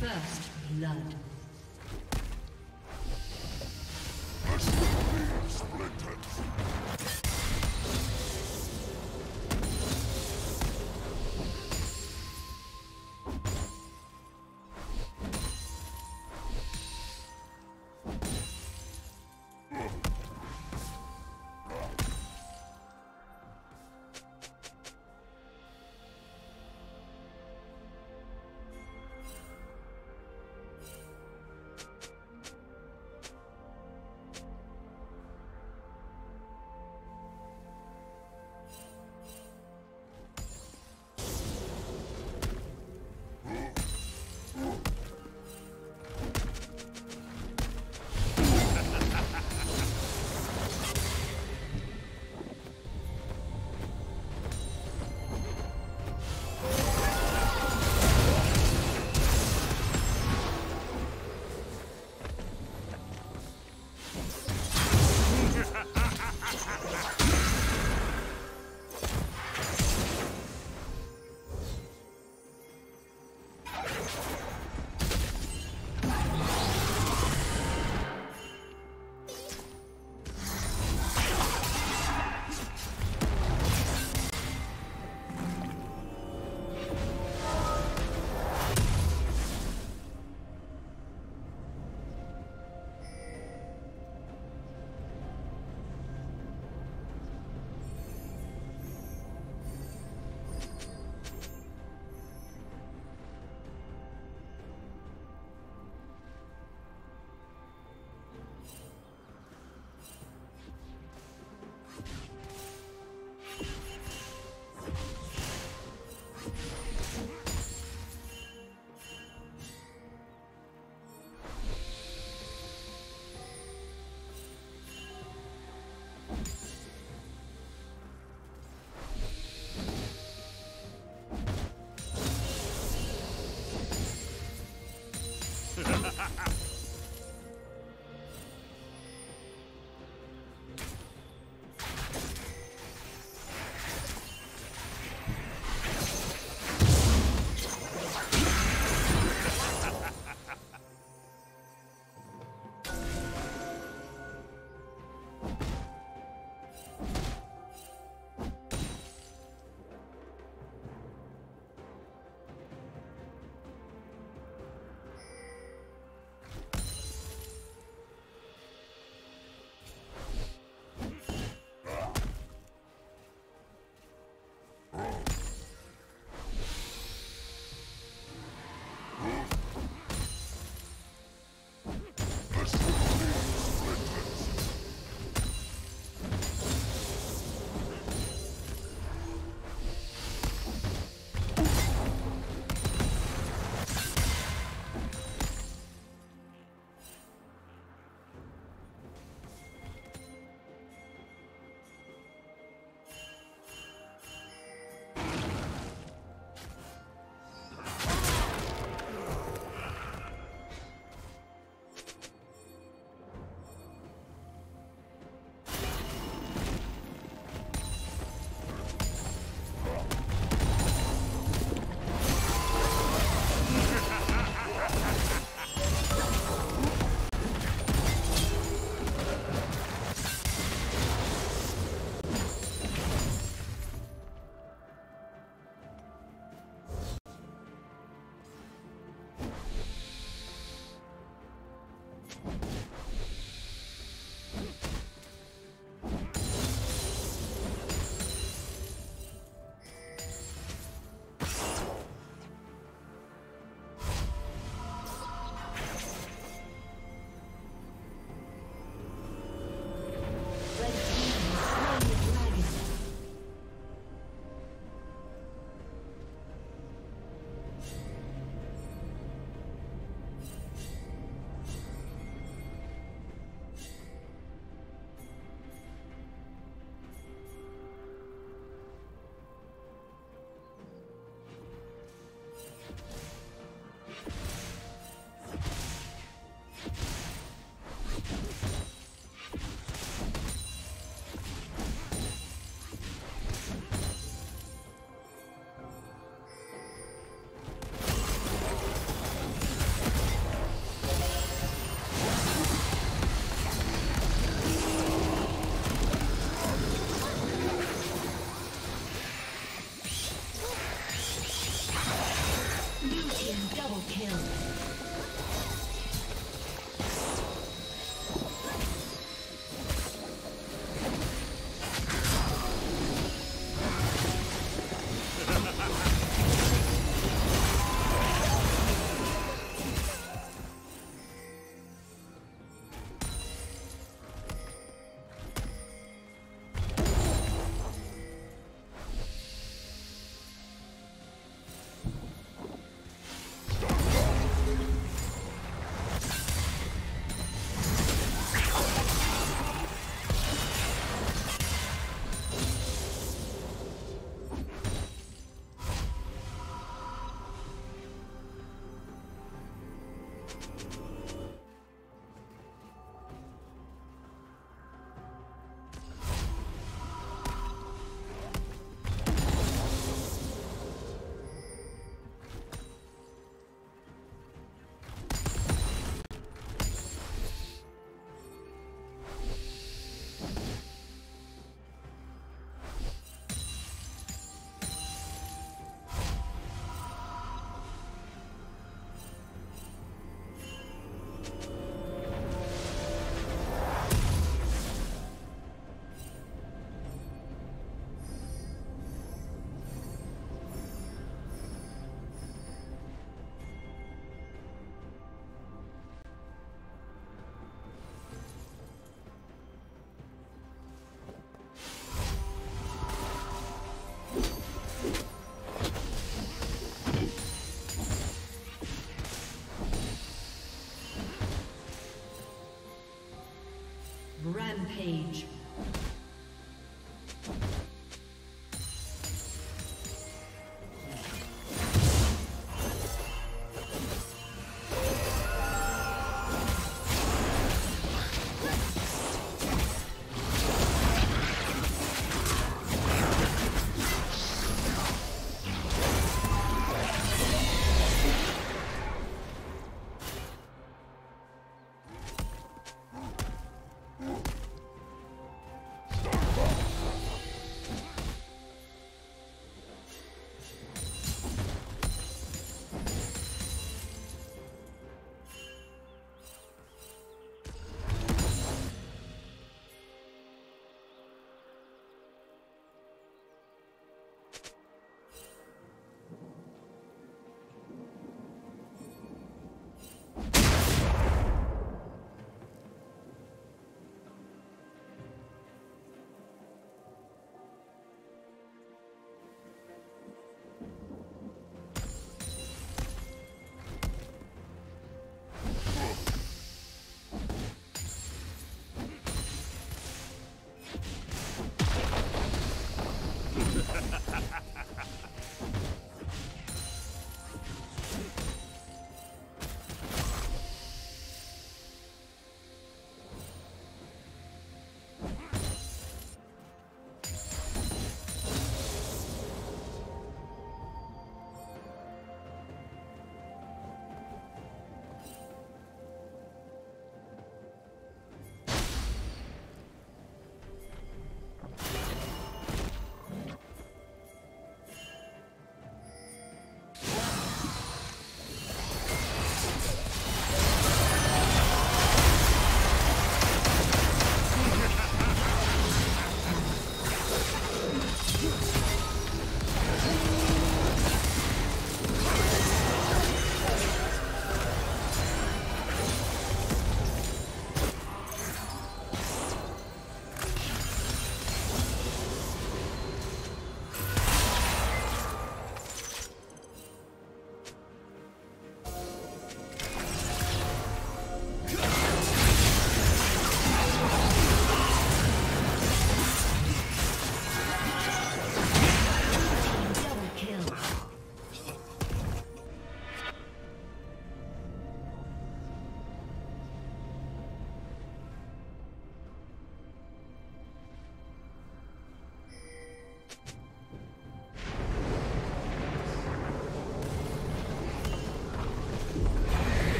First blood. Rampage.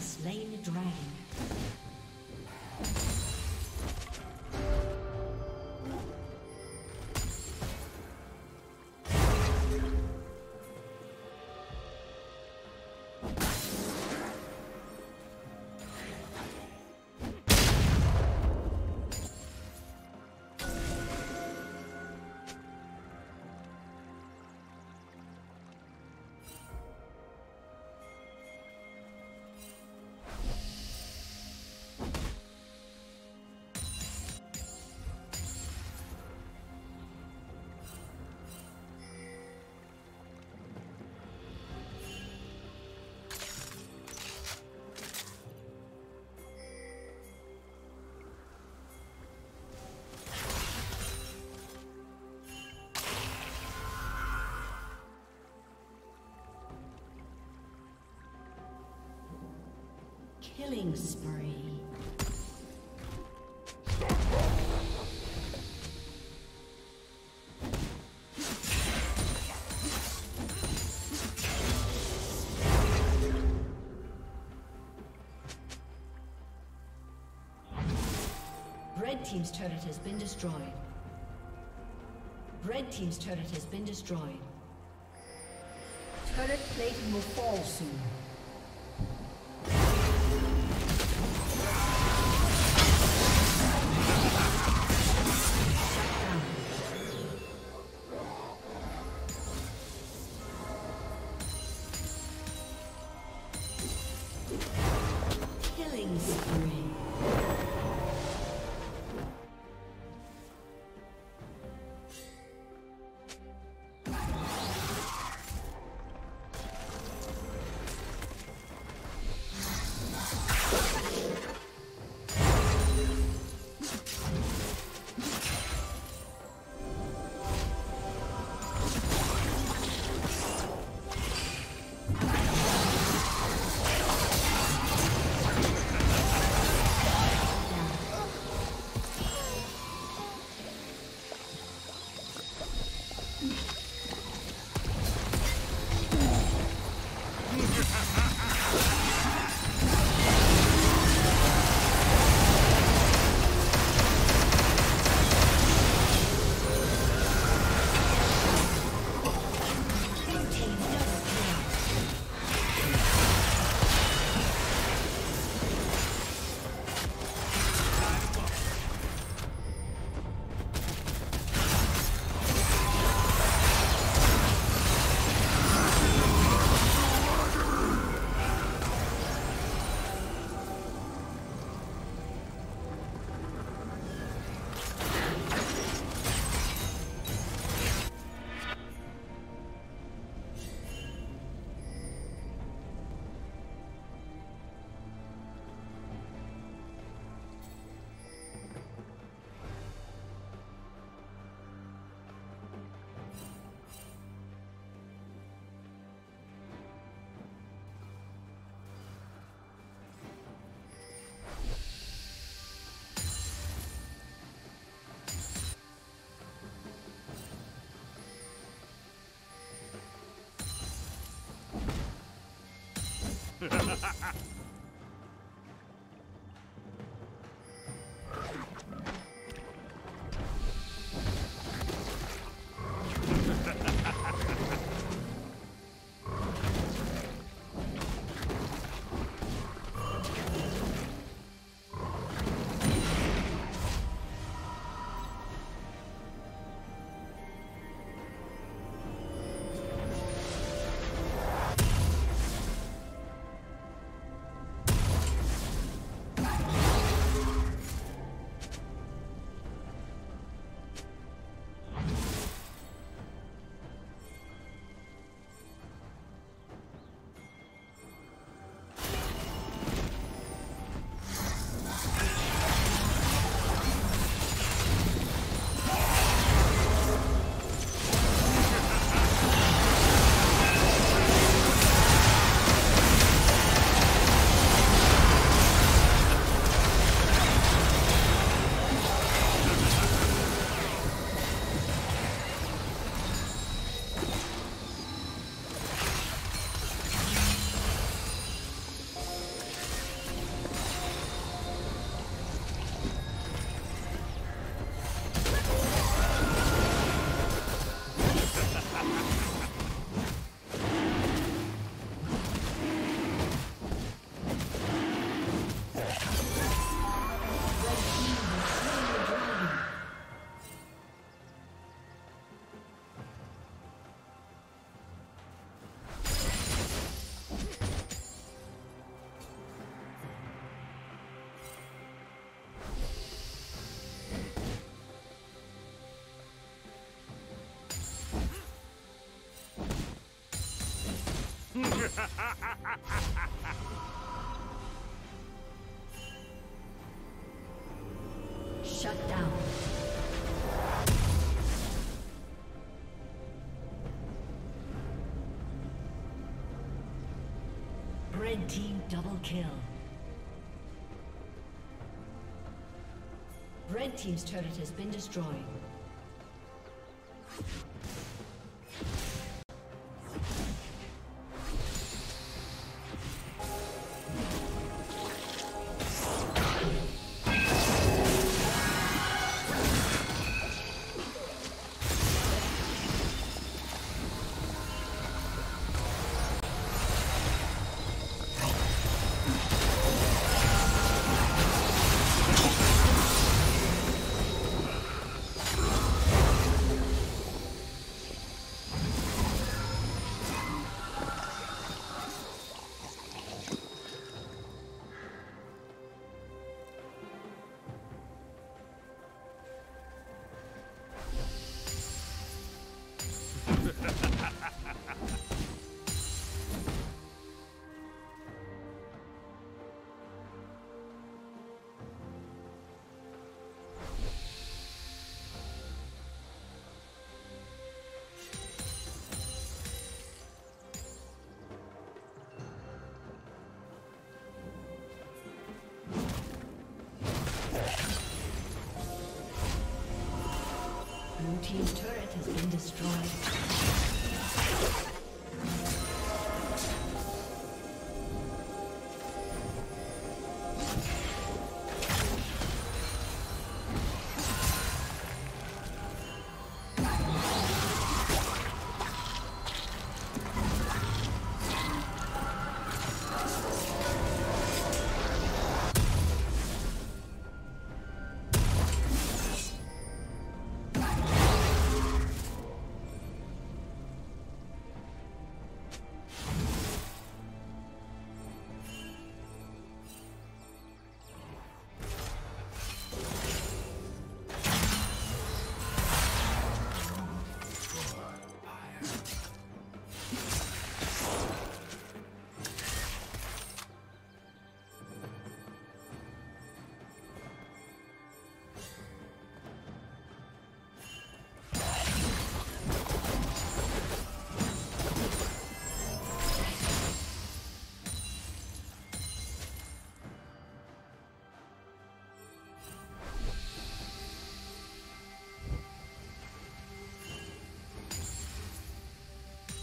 Slain the dragon. Killing spree. Red team's turret has been destroyed. Red team's turret has been destroyed. Turret plating will fall soon. Ha ha ha ha ha ha! Shut down. Red team double kill. Red team's turret has been destroyed. Blue team's turret has been destroyed.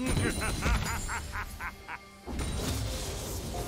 Ha ha ha ha ha ha!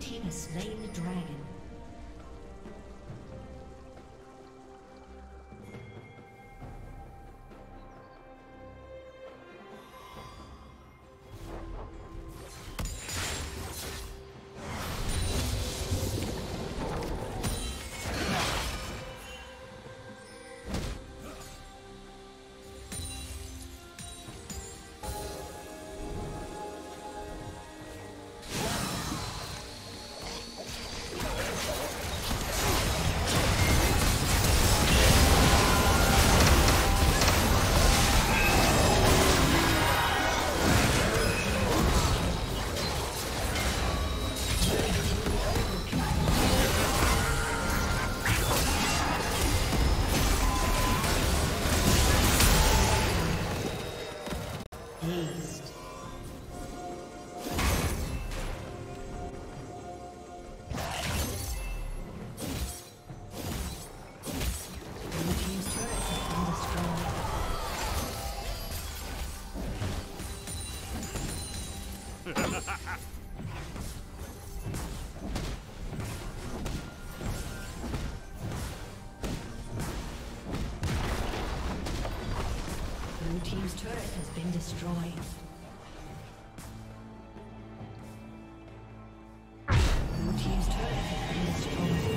team has slain the dragon. Blue team's turret has been destroyed. Blue team's turret has been destroyed.